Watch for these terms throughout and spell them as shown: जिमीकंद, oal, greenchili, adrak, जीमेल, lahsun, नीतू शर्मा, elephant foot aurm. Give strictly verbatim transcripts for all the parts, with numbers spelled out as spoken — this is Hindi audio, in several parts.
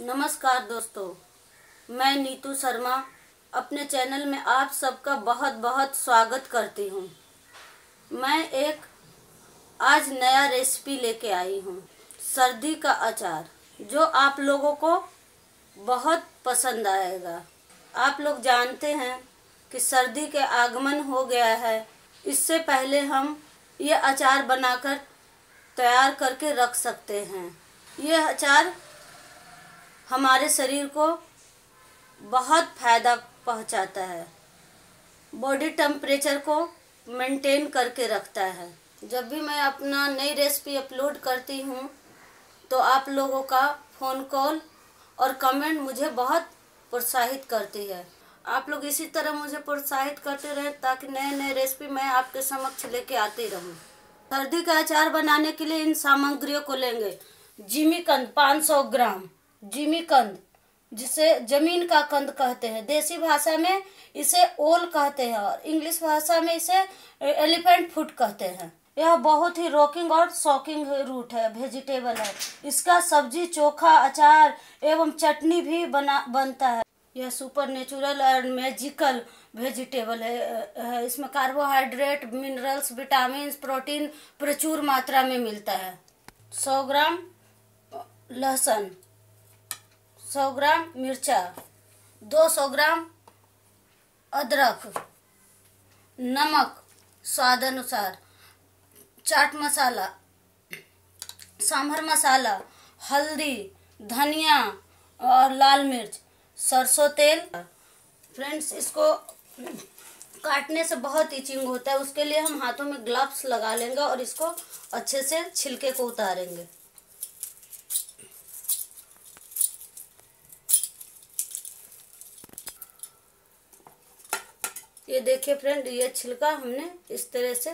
नमस्कार दोस्तों, मैं नीतू शर्मा अपने चैनल में आप सबका बहुत बहुत स्वागत करती हूँ। मैं एक आज नया रेसिपी लेके आई हूँ, सर्दी का अचार, जो आप लोगों को बहुत पसंद आएगा। आप लोग जानते हैं कि सर्दी के आगमन हो गया है, इससे पहले हम ये अचार बनाकर तैयार करके रख सकते हैं। ये अचार हमारे शरीर को बहुत फ़ायदा पहुंचाता है, बॉडी टेम्परेचर को मेंटेन करके रखता है। जब भी मैं अपना नई रेसिपी अपलोड करती हूं, तो आप लोगों का फ़ोन कॉल और कमेंट मुझे बहुत प्रोत्साहित करती है। आप लोग इसी तरह मुझे प्रोत्साहित करते रहें ताकि नए नए रेसिपी मैं आपके समक्ष लेके आती रहूं। सर्दी का अचार बनाने के लिए इन सामग्रियों को लेंगे। जिमीकंद पाँच सौ ग्राम, जिमीकंद जिसे जमीन का कंद कहते हैं, देसी भाषा में इसे ओल कहते हैं और इंग्लिश भाषा में इसे एलिफेंट फूट कहते हैं। यह बहुत ही रोकिंग और शॉकिंग रूट है, वेजिटेबल है। इसका सब्जी, चोखा, अचार एवं चटनी भी बना बनता है। यह सुपर नेचुरल और मैजिकल वेजिटेबल है, है। इसमें कार्बोहाइड्रेट, मिनरल्स, विटामिन, प्रोटीन प्रचुर मात्रा में मिलता है। सौ ग्राम लहसुन, सौ ग्राम मिर्चा, दो सौ ग्राम अदरक, नमक स्वाद अनुसार, चाट मसाला, सांभर मसाला, हल्दी, धनिया और लाल मिर्च, सरसों तेल। फ्रेंड्स, इसको काटने से बहुत इचिंग होता है, उसके लिए हम हाथों में ग्लव्स लगा लेंगे और इसको अच्छे से छिलके को उतारेंगे। ये देखिए फ्रेंड, ये छिलका हमने इस तरह से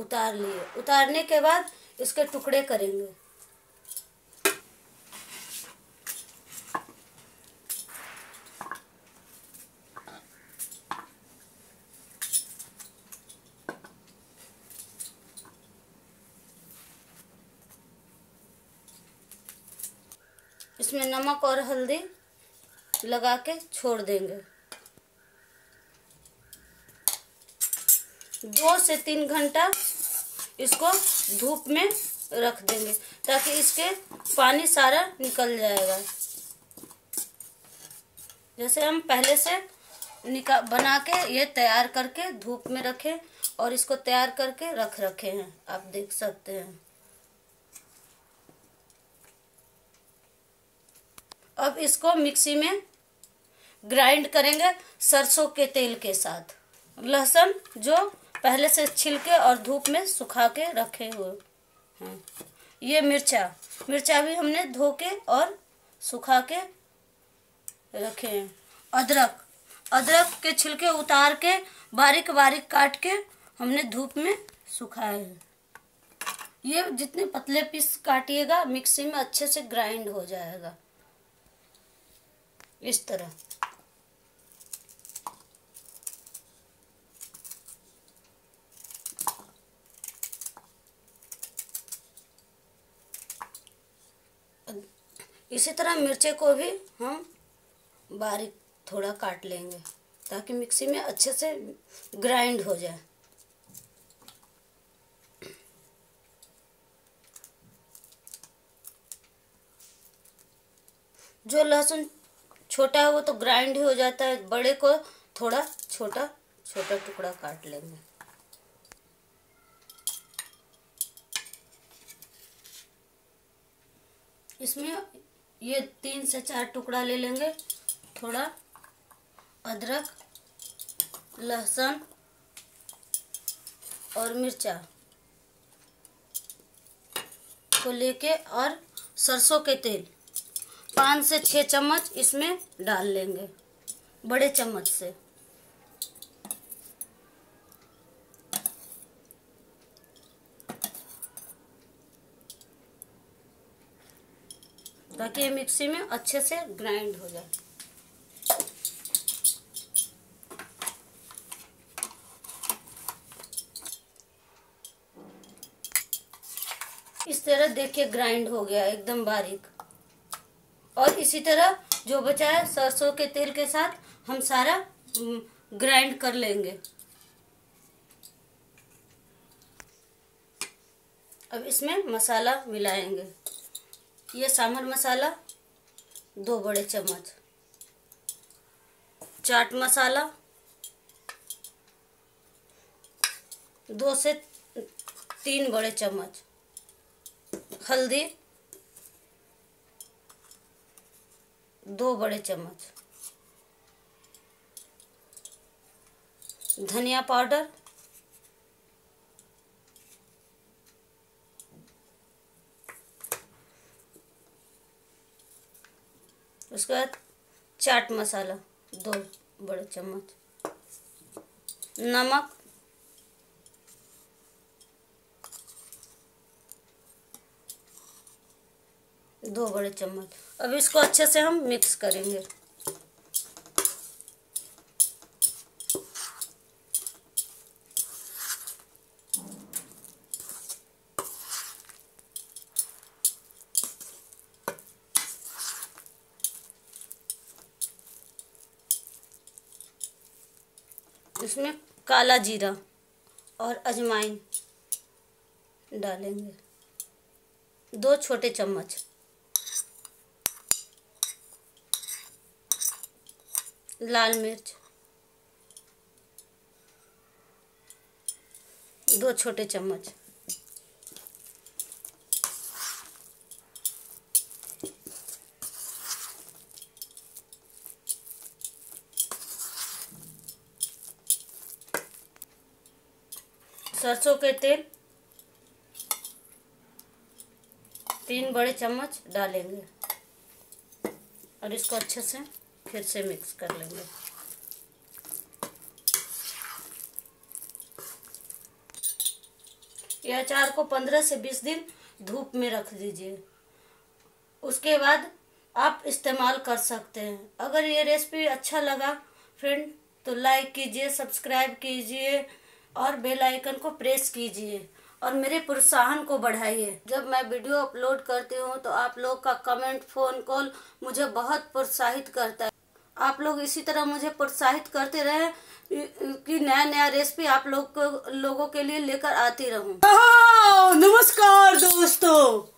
उतार लिए। उतारने के बाद इसके टुकड़े करेंगे। इसमें नमक और हल्दी लगा के छोड़ देंगे। दो से तीन घंटा इसको धूप में रख देंगे ताकि इसके पानी सारा निकल जाएगा। जैसे हम पहले से निकाल बना के ये तैयार करके धूप में रखें और इसको तैयार करके रख रखे हैं, आप देख सकते हैं। अब इसको मिक्सी में ग्राइंड करेंगे सरसों के तेल के साथ। लहसुन जो पहले से छिलके और धूप में सुखा के रखे हुए हैं। ये मिर्चा मिर्चा भी हमने धो के और सुखा के रखे हैं। अदरक अदरक के छिलके उतार के बारीक बारीक काट के हमने धूप में सुखाए हैं। ये जितने पतले पीस काटिएगा, मिक्सी में अच्छे से ग्राइंड हो जाएगा इस तरह। इसी तरह मिर्चे को भी हम बारीक थोड़ा काट लेंगे ताकि मिक्सी में अच्छे से ग्राइंड हो जाए। जो लहसुन छोटा है वो तो ग्राइंड ही हो जाता है, बड़े को थोड़ा छोटा छोटा टुकड़ा काट लेंगे। इसमें ये तीन से चार टुकड़ा ले लेंगे। थोड़ा अदरक, लहसुन और मिर्चा को लेके और सरसों के तेल पाँच से छः चम्मच इसमें डाल लेंगे, बड़े चम्मच से। ताकि ये मिक्सी में अच्छे से ग्राइंड हो जाए। इस तरह देखिए ग्राइंड हो गया एकदम बारीक। और इसी तरह जो बचा है सरसों के तेल के साथ हम सारा ग्राइंड कर लेंगे। अब इसमें मसाला मिलाएंगे। ये सांभर मसाला दो बड़े चम्मच, चाट मसाला दो से तीन बड़े चम्मच, हल्दी दो बड़े चम्मच, धनिया पाउडर उसके बाद चाट मसाला दो बड़े चम्मच, नमक दो बड़े चम्मच। अब इसको अच्छे से हम मिक्स करेंगे। इसमें काला जीरा और अजवाइन डालेंगे दो छोटे चम्मच, लाल मिर्च दो छोटे चम्मच, सरसों के तेल तीन बड़े चम्मच डालेंगे और इसको अच्छे से फिर से मिक्स कर लेंगे। यह अचार को पंद्रह से बीस दिन धूप में रख दीजिए, उसके बाद आप इस्तेमाल कर सकते हैं। अगर ये रेसिपी अच्छा लगा फ्रेंड तो लाइक कीजिए, सब्सक्राइब कीजिए और बेल आइकन को प्रेस कीजिए और मेरे प्रोत्साहन को बढ़ाइए। जब मैं वीडियो अपलोड करती हूँ तो आप लोग का कमेंट, फ़ोन कॉल मुझे बहुत प्रोत्साहित करता है। आप लोग इसी तरह मुझे प्रोत्साहित करते रहें कि नया नया रेसिपी आप लोग को लोगों के लिए लेकर आती रहूँ। नमस्कार दोस्तों।